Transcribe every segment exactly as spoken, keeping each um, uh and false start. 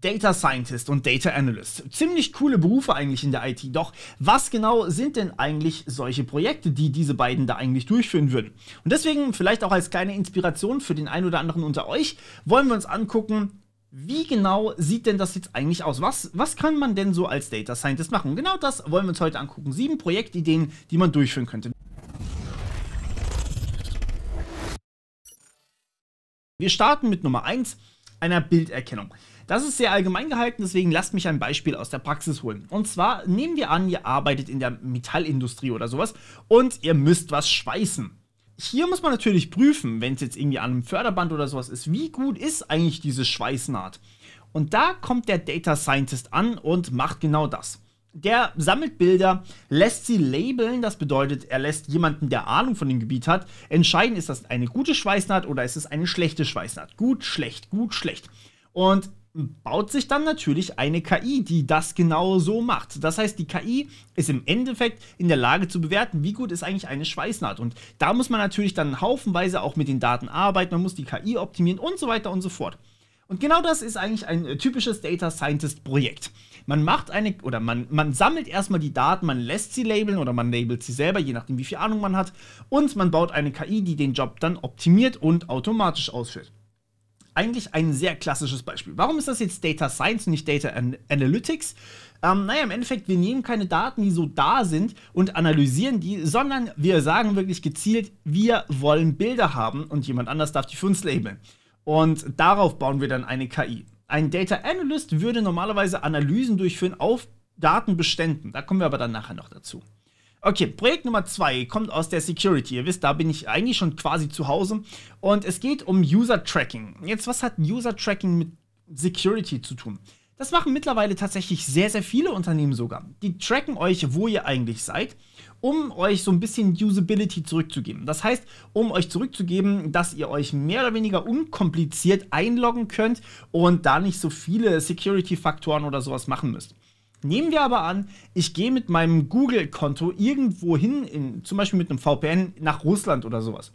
Data Scientist und Data Analyst. Ziemlich coole Berufe eigentlich in der I T. Doch was genau sind denn eigentlich solche Projekte, die diese beiden da eigentlich durchführen würden? Und deswegen vielleicht auch als kleine Inspiration für den einen oder anderen unter euch, wollen wir uns angucken, wie genau sieht denn das jetzt eigentlich aus? Was, was kann man denn so als Data Scientist machen? Und genau das wollen wir uns heute angucken. Sieben Projektideen, die man durchführen könnte. Wir starten mit Nummer eins, einer Bilderkennung. Das ist sehr allgemein gehalten, deswegen lasst mich ein Beispiel aus der Praxis holen. Und zwar nehmen wir an, ihr arbeitet in der Metallindustrie oder sowas und ihr müsst was schweißen. Hier muss man natürlich prüfen, wenn es jetzt irgendwie an einem Förderband oder sowas ist, wie gut ist eigentlich diese Schweißnaht? Und da kommt der Data Scientist an und macht genau das. Der sammelt Bilder, lässt sie labeln, das bedeutet, er lässt jemanden, der Ahnung von dem Gebiet hat, entscheiden, ist das eine gute Schweißnaht oder ist es eine schlechte Schweißnaht. Gut, schlecht, gut, schlecht. Und baut sich dann natürlich eine K I, die das genau so macht. Das heißt, die K I ist im Endeffekt in der Lage zu bewerten, wie gut ist eigentlich eine Schweißnaht. Und da muss man natürlich dann haufenweise auch mit den Daten arbeiten, man muss die K I optimieren und so weiter und so fort. Und genau das ist eigentlich ein typisches Data Scientist Projekt. Man macht eine, oder man, man sammelt erstmal die Daten, man lässt sie labeln oder man labelt sie selber, je nachdem wie viel Ahnung man hat. Und man baut eine K I, die den Job dann optimiert und automatisch ausführt. Eigentlich ein sehr klassisches Beispiel. Warum ist das jetzt Data Science und nicht Data Analytics? Ähm, naja, im Endeffekt, wir nehmen keine Daten, die so da sind und analysieren die, sondern wir sagen wirklich gezielt, wir wollen Bilder haben und jemand anders darf die für uns labeln. Und darauf bauen wir dann eine K I. Ein Data Analyst würde normalerweise Analysen durchführen auf Datenbeständen. Da kommen wir aber dann nachher noch dazu. Okay, Projekt Nummer zwei kommt aus der Security. Ihr wisst, da bin ich eigentlich schon quasi zu Hause. Und es geht um User Tracking. Jetzt, was hat User Tracking mit Security zu tun? Das machen mittlerweile tatsächlich sehr, sehr viele Unternehmen sogar. Die tracken euch, wo ihr eigentlich seid, um euch so ein bisschen Usability zurückzugeben. Das heißt, um euch zurückzugeben, dass ihr euch mehr oder weniger unkompliziert einloggen könnt und da nicht so viele Security-Faktoren oder sowas machen müsst. Nehmen wir aber an, ich gehe mit meinem Google-Konto irgendwo hin, in, zum Beispiel mit einem V P N nach Russland oder sowas.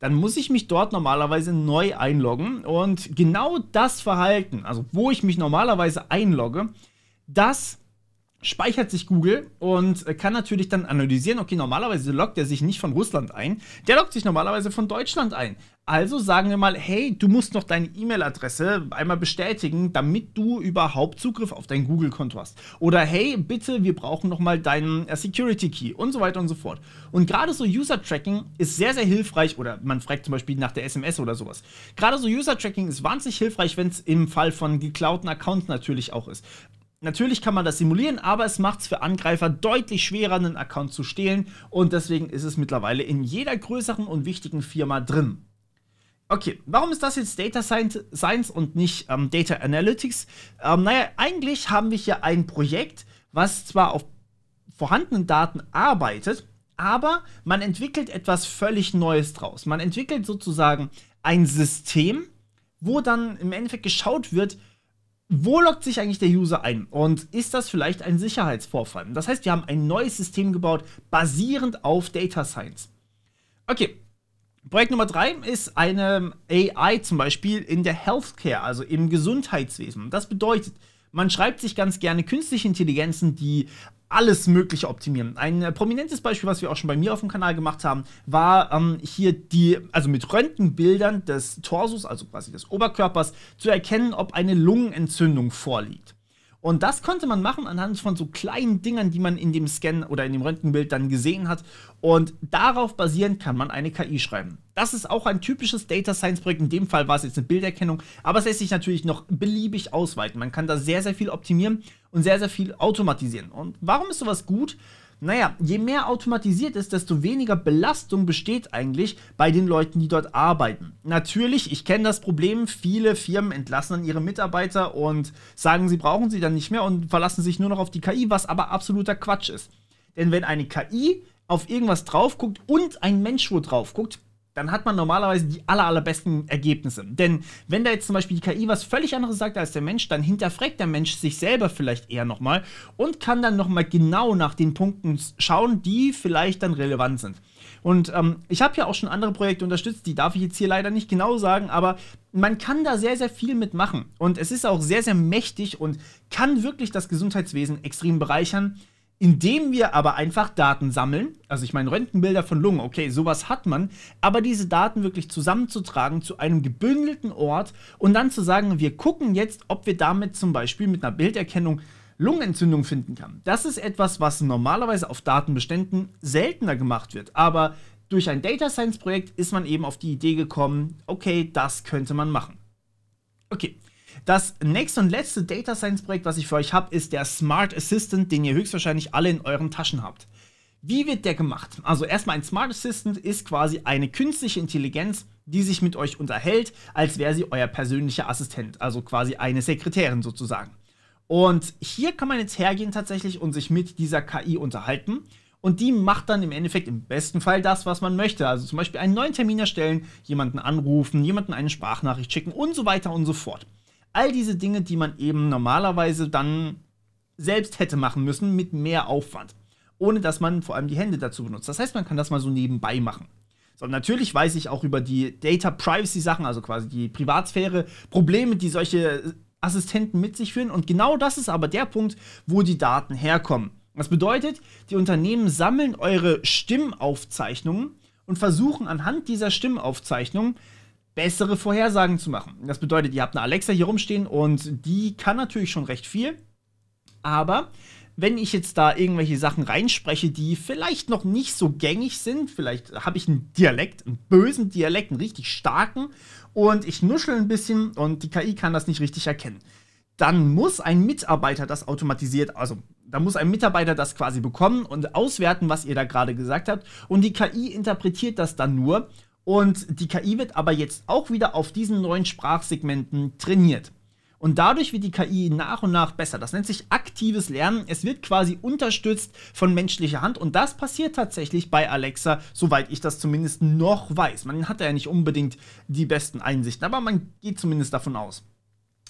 Dann muss ich mich dort normalerweise neu einloggen und genau das Verhalten, also wo ich mich normalerweise einlogge, das speichert sich Google und kann natürlich dann analysieren, okay, normalerweise loggt er sich nicht von Russland ein, der loggt sich normalerweise von Deutschland ein. Also sagen wir mal, hey, du musst noch deine E-Mail-Adresse einmal bestätigen, damit du überhaupt Zugriff auf dein Google-Konto hast. Oder hey, bitte, wir brauchen nochmal deinen Security-Key und so weiter und so fort. Und gerade so User-Tracking ist sehr, sehr hilfreich, oder man fragt zum Beispiel nach der S M S oder sowas. Gerade so User-Tracking ist wahnsinnig hilfreich, wenn es im Fall von geklauten Accounts natürlich auch ist. Natürlich kann man das simulieren, aber es macht es für Angreifer deutlich schwerer, einen Account zu stehlen und deswegen ist es mittlerweile in jeder größeren und wichtigen Firma drin. Okay, warum ist das jetzt Data Science und nicht ähm, Data Analytics? Ähm, naja, eigentlich haben wir hier ein Projekt, was zwar auf vorhandenen Daten arbeitet, aber man entwickelt etwas völlig Neues draus. Man entwickelt sozusagen ein System, wo dann im Endeffekt geschaut wird, wo loggt sich eigentlich der User ein und ist das vielleicht ein Sicherheitsvorfall? Das heißt, wir haben ein neues System gebaut, basierend auf Data Science. Okay, Projekt Nummer drei ist eine A I zum Beispiel in der Healthcare, also im Gesundheitswesen. Das bedeutet, man schreibt sich ganz gerne künstliche Intelligenzen, die alles Mögliche optimieren. Ein prominentes Beispiel, was wir auch schon bei mir auf dem Kanal gemacht haben, war ähm, hier die, also mit Röntgenbildern des Torsos, also quasi des Oberkörpers, zu erkennen, ob eine Lungenentzündung vorliegt. Und das konnte man machen anhand von so kleinen Dingern, die man in dem Scan oder in dem Röntgenbild dann gesehen hat. Und darauf basierend kann man eine K I schreiben. Das ist auch ein typisches Data Science Projekt. In dem Fall war es jetzt eine Bilderkennung, aber es lässt sich natürlich noch beliebig ausweiten. Man kann da sehr, sehr viel optimieren und sehr, sehr viel automatisieren. Und warum ist sowas gut? Naja, je mehr automatisiert ist, desto weniger Belastung besteht eigentlich bei den Leuten, die dort arbeiten. Natürlich, ich kenne das Problem, viele Firmen entlassen dann ihre Mitarbeiter und sagen, sie brauchen sie dann nicht mehr und verlassen sich nur noch auf die K I, was aber absoluter Quatsch ist. Denn wenn eine K I auf irgendwas drauf guckt und ein Mensch wo drauf guckt, dann hat man normalerweise die aller, allerbesten Ergebnisse. Denn wenn da jetzt zum Beispiel die K I was völlig anderes sagt als der Mensch, dann hinterfragt der Mensch sich selber vielleicht eher nochmal und kann dann nochmal genau nach den Punkten schauen, die vielleicht dann relevant sind. Und ähm, ich habe ja auch schon andere Projekte unterstützt, die darf ich jetzt hier leider nicht genau sagen, aber man kann da sehr, sehr viel mitmachen. Und es ist auch sehr, sehr mächtig und kann wirklich das Gesundheitswesen extrem bereichern, indem wir aber einfach Daten sammeln. Also ich meine, Röntgenbilder von Lungen, okay, sowas hat man, aber diese Daten wirklich zusammenzutragen zu einem gebündelten Ort und dann zu sagen, wir gucken jetzt, ob wir damit zum Beispiel mit einer Bilderkennung Lungenentzündung finden kann. Das ist etwas, was normalerweise auf Datenbeständen seltener gemacht wird, aber durch ein Data Science Projekt ist man eben auf die Idee gekommen, okay, das könnte man machen. Okay. Das nächste und letzte Data Science Projekt, was ich für euch habe, ist der Smart Assistant, den ihr höchstwahrscheinlich alle in euren Taschen habt. Wie wird der gemacht? Also erstmal, ein Smart Assistant ist quasi eine künstliche Intelligenz, die sich mit euch unterhält, als wäre sie euer persönlicher Assistent, also quasi eine Sekretärin sozusagen. Und hier kann man jetzt hergehen tatsächlich und sich mit dieser K I unterhalten. Und die macht dann im Endeffekt im besten Fall das, was man möchte. Also zum Beispiel einen neuen Termin erstellen, jemanden anrufen, jemanden eine Sprachnachricht schicken und so weiter und so fort. All diese Dinge, die man eben normalerweise dann selbst hätte machen müssen, mit mehr Aufwand. Ohne dass man vor allem die Hände dazu benutzt. Das heißt, man kann das mal so nebenbei machen. So, natürlich weiß ich auch über die Data Privacy Sachen, also quasi die Privatsphäre, Probleme, die solche Assistenten mit sich führen. Und genau das ist aber der Punkt, wo die Daten herkommen. Das bedeutet, die Unternehmen sammeln eure Stimmaufzeichnungen und versuchen anhand dieser Stimmaufzeichnungen bessere Vorhersagen zu machen. Das bedeutet, ihr habt eine Alexa hier rumstehen und die kann natürlich schon recht viel, aber wenn ich jetzt da irgendwelche Sachen reinspreche, die vielleicht noch nicht so gängig sind, vielleicht habe ich einen Dialekt, einen bösen Dialekt, einen richtig starken und ich nuschel ein bisschen und die K I kann das nicht richtig erkennen, dann muss ein Mitarbeiter das automatisiert, also da muss ein Mitarbeiter das quasi bekommen und auswerten, was ihr da gerade gesagt habt und die K I interpretiert das dann nur. Und die K I wird aber jetzt auch wieder auf diesen neuen Sprachsegmenten trainiert. Und dadurch wird die K I nach und nach besser. Das nennt sich aktives Lernen. Es wird quasi unterstützt von menschlicher Hand. Und das passiert tatsächlich bei Alexa, soweit ich das zumindest noch weiß. Man hat ja nicht unbedingt die besten Einsichten, aber man geht zumindest davon aus.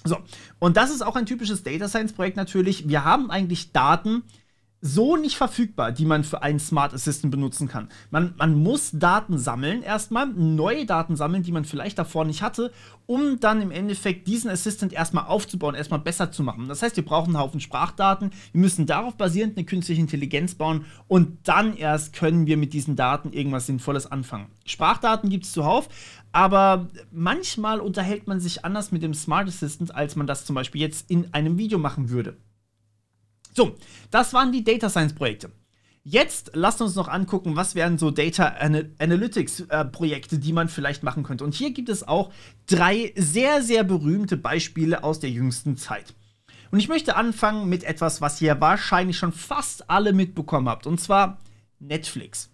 So, und das ist auch ein typisches Data Science Projekt natürlich. Wir haben eigentlich Daten so nicht verfügbar, die man für einen Smart Assistant benutzen kann. Man, man muss Daten sammeln erstmal, neue Daten sammeln, die man vielleicht davor nicht hatte, um dann im Endeffekt diesen Assistant erstmal aufzubauen, erstmal besser zu machen. Das heißt, wir brauchen einen Haufen Sprachdaten, wir müssen darauf basierend eine künstliche Intelligenz bauen und dann erst können wir mit diesen Daten irgendwas Sinnvolles anfangen. Sprachdaten gibt es zuhauf, aber manchmal unterhält man sich anders mit dem Smart Assistant, als man das zum Beispiel jetzt in einem Video machen würde. So, das waren die Data Science Projekte. Jetzt lasst uns noch angucken, was wären so Data Analytics äh, Projekte, die man vielleicht machen könnte. Und hier gibt es auch drei sehr, sehr berühmte Beispiele aus der jüngsten Zeit. Und ich möchte anfangen mit etwas, was ihr wahrscheinlich schon fast alle mitbekommen habt, und zwar Netflix.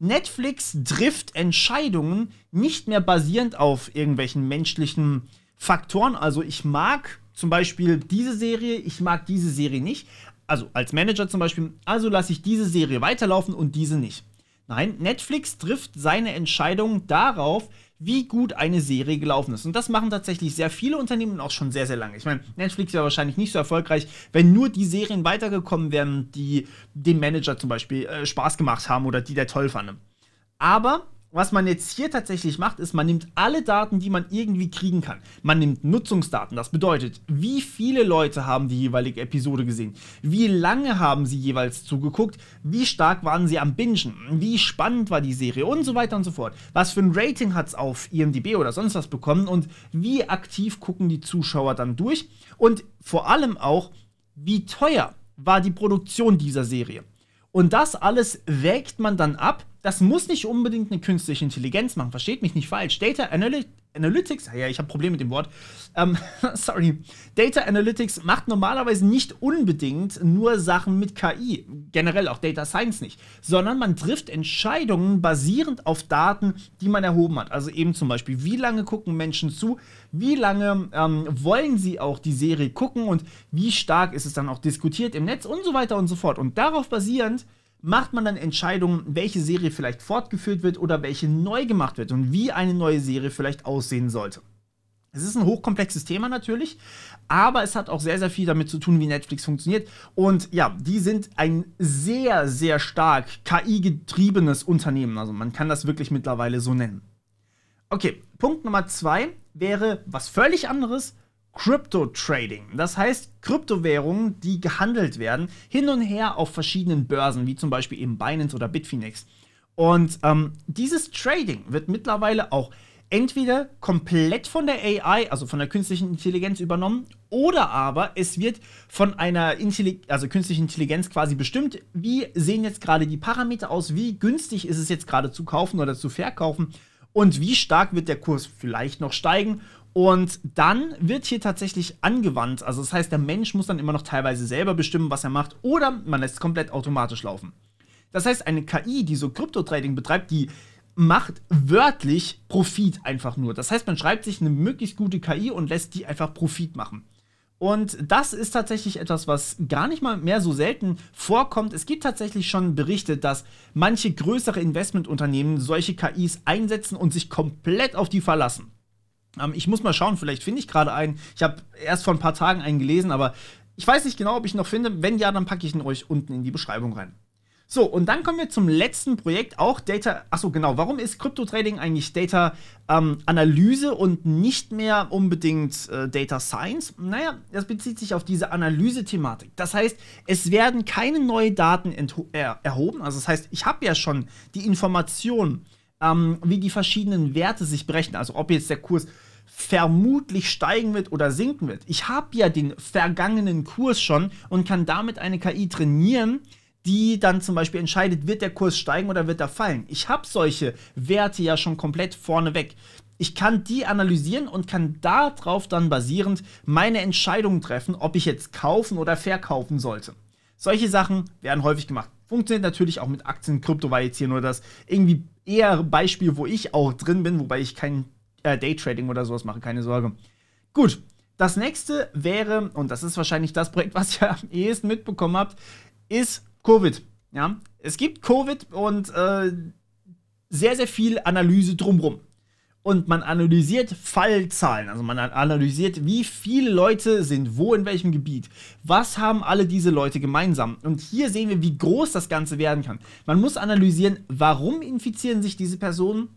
Netflix trifft Entscheidungen nicht mehr basierend auf irgendwelchen menschlichen Faktoren. Also ich mag zum Beispiel diese Serie, ich mag diese Serie nicht. Also als Manager zum Beispiel, also lasse ich diese Serie weiterlaufen und diese nicht. Nein, Netflix trifft seine Entscheidung darauf, wie gut eine Serie gelaufen ist. Und das machen tatsächlich sehr viele Unternehmen auch schon sehr, sehr lange. Ich meine, Netflix wäre wahrscheinlich nicht so erfolgreich, wenn nur die Serien weitergekommen wären, die dem Manager zum Beispiel äh, Spaß gemacht haben oder die der toll fand. Aber was man jetzt hier tatsächlich macht, ist, man nimmt alle Daten, die man irgendwie kriegen kann. Man nimmt Nutzungsdaten, das bedeutet, wie viele Leute haben die jeweilige Episode gesehen, wie lange haben sie jeweils zugeguckt, wie stark waren sie am Bingen, wie spannend war die Serie und so weiter und so fort. Was für ein Rating hat es auf I M D b oder sonst was bekommen und wie aktiv gucken die Zuschauer dann durch und vor allem auch, wie teuer war die Produktion dieser Serie. Und das alles wägt man dann ab. Das muss nicht unbedingt eine künstliche Intelligenz machen, versteht mich nicht falsch. Data Analy Analytics, ja, ich habe Probleme mit dem Wort, ähm, sorry. Data Analytics macht normalerweise nicht unbedingt nur Sachen mit K I, generell auch Data Science nicht, sondern man trifft Entscheidungen basierend auf Daten, die man erhoben hat. Also eben zum Beispiel, wie lange gucken Menschen zu, wie lange ähm, wollen sie auch die Serie gucken und wie stark ist es dann auch diskutiert im Netz und so weiter und so fort. Und darauf basierend macht man dann Entscheidungen, welche Serie vielleicht fortgeführt wird oder welche neu gemacht wird und wie eine neue Serie vielleicht aussehen sollte. Es ist ein hochkomplexes Thema natürlich, aber es hat auch sehr, sehr viel damit zu tun, wie Netflix funktioniert. Und ja, die sind ein sehr, sehr stark K I-getriebenes Unternehmen. Also man kann das wirklich mittlerweile so nennen. Okay, Punkt Nummer zwei wäre was völlig anderes. Kryptotrading, das heißt Kryptowährungen, die gehandelt werden, hin und her auf verschiedenen Börsen, wie zum Beispiel eben Binance oder Bitfinex. Und ähm, dieses Trading wird mittlerweile auch entweder komplett von der A I, also von der künstlichen Intelligenz übernommen, oder aber es wird von einer Intelli- also künstlichen Intelligenz quasi bestimmt, wie sehen jetzt gerade die Parameter aus, wie günstig ist es jetzt gerade zu kaufen oder zu verkaufen und wie stark wird der Kurs vielleicht noch steigen. Und dann wird hier tatsächlich angewandt, also das heißt, der Mensch muss dann immer noch teilweise selber bestimmen, was er macht, oder man lässt es komplett automatisch laufen. Das heißt, eine K I, die so Kryptotrading betreibt, die macht wörtlich Profit einfach nur. Das heißt, man schreibt sich eine möglichst gute K I und lässt die einfach Profit machen. Und das ist tatsächlich etwas, was gar nicht mal mehr so selten vorkommt. Es gibt tatsächlich schon Berichte, dass manche größere Investmentunternehmen solche K Is einsetzen und sich komplett auf die verlassen. Ähm, ich muss mal schauen, vielleicht finde ich gerade einen. Ich habe erst vor ein paar Tagen einen gelesen, aber ich weiß nicht genau, ob ich ihn noch finde. Wenn ja, dann packe ich ihn euch unten in die Beschreibung rein. So, und dann kommen wir zum letzten Projekt, auch Data, achso genau, warum ist Kryptotrading eigentlich Data ähm, Analyse und nicht mehr unbedingt äh, Data Science? Naja, das bezieht sich auf diese Analyse-Thematik. Das heißt, es werden keine neuen Daten er erhoben, also das heißt, ich habe ja schon die Information, ähm, wie die verschiedenen Werte sich berechnen, also ob jetzt der Kurs vermutlich steigen wird oder sinken wird. Ich habe ja den vergangenen Kurs schon und kann damit eine K I trainieren, die dann zum Beispiel entscheidet, wird der Kurs steigen oder wird er fallen. Ich habe solche Werte ja schon komplett vorneweg. Ich kann die analysieren und kann darauf dann basierend meine Entscheidung treffen, ob ich jetzt kaufen oder verkaufen sollte. Solche Sachen werden häufig gemacht. Funktioniert natürlich auch mit Aktien, Krypto war jetzt hier nur das irgendwie eher Beispiel, wo ich auch drin bin, wobei ich kein äh, Daytrading oder sowas mache, keine Sorge. Gut, das nächste wäre, und das ist wahrscheinlich das Projekt, was ihr am ehesten mitbekommen habt, ist Covid, ja. Es gibt Covid und äh, sehr, sehr viel Analyse drumherum. Und man analysiert Fallzahlen, also man analysiert, wie viele Leute sind wo in welchem Gebiet. Was haben alle diese Leute gemeinsam? Und hier sehen wir, wie groß das Ganze werden kann. Man muss analysieren, warum infizieren sich diese Personen?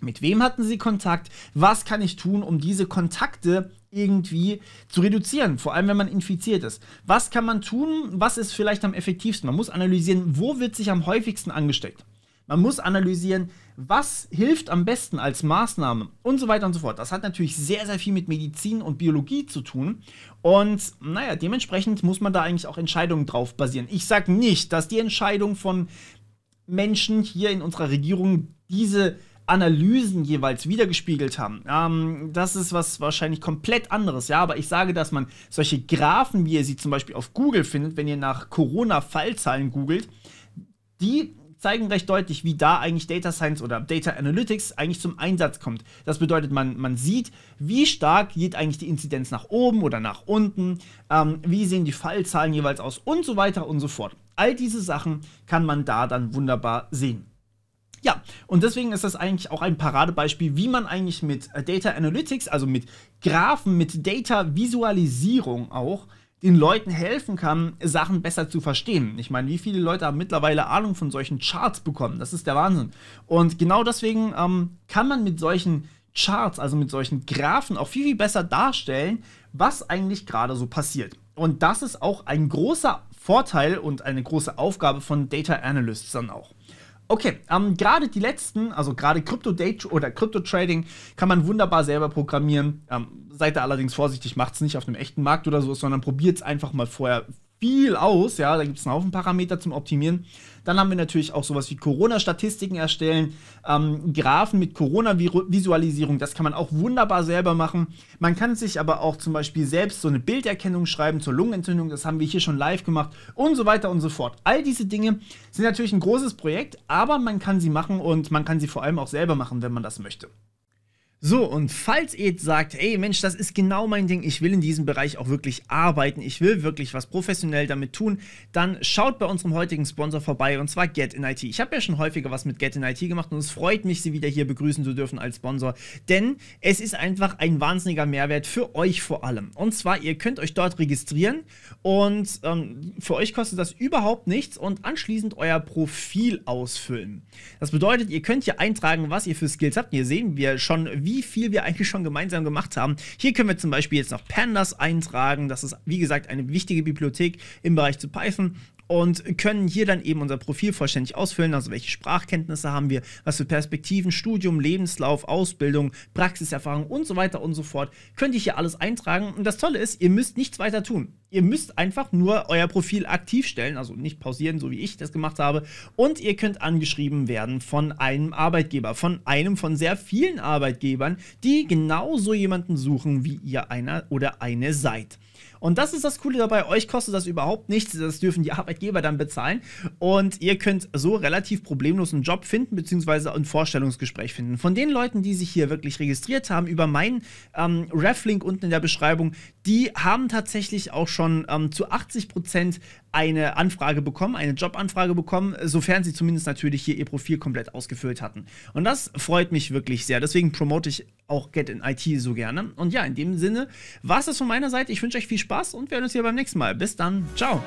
Mit wem hatten sie Kontakt? Was kann ich tun, um diese Kontakte zu irgendwie zu reduzieren, vor allem wenn man infiziert ist. Was kann man tun? Was ist vielleicht am effektivsten? Man muss analysieren, wo wird sich am häufigsten angesteckt. Man muss analysieren, was hilft am besten als Maßnahme und so weiter und so fort. Das hat natürlich sehr, sehr viel mit Medizin und Biologie zu tun und naja, dementsprechend muss man da eigentlich auch Entscheidungen drauf basieren. Ich sage nicht, dass die Entscheidung von Menschen hier in unserer Regierung diese Analysen jeweils wiedergespiegelt haben. Ähm, das ist was wahrscheinlich komplett anderes, ja, aber ich sage, dass man solche Graphen, wie ihr sie zum Beispiel auf Google findet, wenn ihr nach Corona-Fallzahlen googelt, die zeigen recht deutlich, wie da eigentlich Data Science oder Data Analytics eigentlich zum Einsatz kommt. Das bedeutet, man, man sieht, wie stark geht eigentlich die Inzidenz nach oben oder nach unten, ähm, wie sehen die Fallzahlen jeweils aus und so weiter und so fort. All diese Sachen kann man da dann wunderbar sehen. Ja, und deswegen ist das eigentlich auch ein Paradebeispiel, wie man eigentlich mit Data Analytics, also mit Graphen, mit Data-Visualisierung auch, den Leuten helfen kann, Sachen besser zu verstehen. Ich meine, wie viele Leute haben mittlerweile Ahnung von solchen Charts bekommen? Das ist der Wahnsinn. Und genau deswegen ähm, kann man mit solchen Charts, also mit solchen Graphen auch viel, viel besser darstellen, was eigentlich gerade so passiert. Und das ist auch ein großer Vorteil und eine große Aufgabe von Data Analysts dann auch. Okay, ähm, gerade die letzten, also gerade Krypto-Date oder Krypto-Trading kann man wunderbar selber programmieren. Ähm, seid da allerdings vorsichtig, macht es nicht auf einem echten Markt oder so, sondern probiert es einfach mal vorher viel aus. Ja, da gibt es einen Haufen Parameter zum Optimieren. Dann haben wir natürlich auch sowas wie Corona-Statistiken erstellen, ähm, Graphen mit Corona-Visualisierung, das kann man auch wunderbar selber machen. Man kann sich aber auch zum Beispiel selbst so eine Bilderkennung schreiben zur Lungenentzündung, das haben wir hier schon live gemacht und so weiter und so fort. All diese Dinge sind natürlich ein großes Projekt, aber man kann sie machen und man kann sie vor allem auch selber machen, wenn man das möchte. So, und falls ihr jetzt sagt, ey Mensch, das ist genau mein Ding, ich will in diesem Bereich auch wirklich arbeiten, ich will wirklich was professionell damit tun, dann schaut bei unserem heutigen Sponsor vorbei, und zwar Get in I T. Ich habe ja schon häufiger was mit Get in I T gemacht und es freut mich, sie wieder hier begrüßen zu dürfen als Sponsor, denn es ist einfach ein wahnsinniger Mehrwert für euch vor allem. Und zwar, ihr könnt euch dort registrieren und ähm, für euch kostet das überhaupt nichts und anschließend euer Profil ausfüllen. Das bedeutet, ihr könnt hier eintragen, was ihr für Skills habt. Hier sehen wir schon, wie wie viel wir eigentlich schon gemeinsam gemacht haben. Hier können wir zum Beispiel jetzt noch Pandas eintragen. Das ist, wie gesagt, eine wichtige Bibliothek im Bereich zu Python. Und können hier dann eben unser Profil vollständig ausfüllen, also welche Sprachkenntnisse haben wir, was für Perspektiven, Studium, Lebenslauf, Ausbildung, Praxiserfahrung und so weiter und so fort, könnt ihr hier alles eintragen. Und das Tolle ist, ihr müsst nichts weiter tun. Ihr müsst einfach nur euer Profil aktiv stellen, also nicht pausieren, so wie ich das gemacht habe. Und ihr könnt angeschrieben werden von einem Arbeitgeber, von einem von sehr vielen Arbeitgebern, die genauso jemanden suchen, wie ihr einer oder eine seid. Und das ist das Coole dabei, euch kostet das überhaupt nichts, das dürfen die Arbeitgeber dann bezahlen und ihr könnt so relativ problemlos einen Job finden, beziehungsweise ein Vorstellungsgespräch finden. Von den Leuten, die sich hier wirklich registriert haben, über meinen ähm, Ref-Link unten in der Beschreibung, die haben tatsächlich auch schon ähm, zu achtzig Prozent eine Anfrage bekommen, eine Jobanfrage bekommen, sofern sie zumindest natürlich hier ihr Profil komplett ausgefüllt hatten. Und das freut mich wirklich sehr, deswegen promote ich auch Get in I T so gerne. Und ja, in dem Sinne war es das von meiner Seite, ich wünsche euch viel Spaß. Spaß und wir sehen uns hier beim nächsten Mal. Bis dann. Ciao.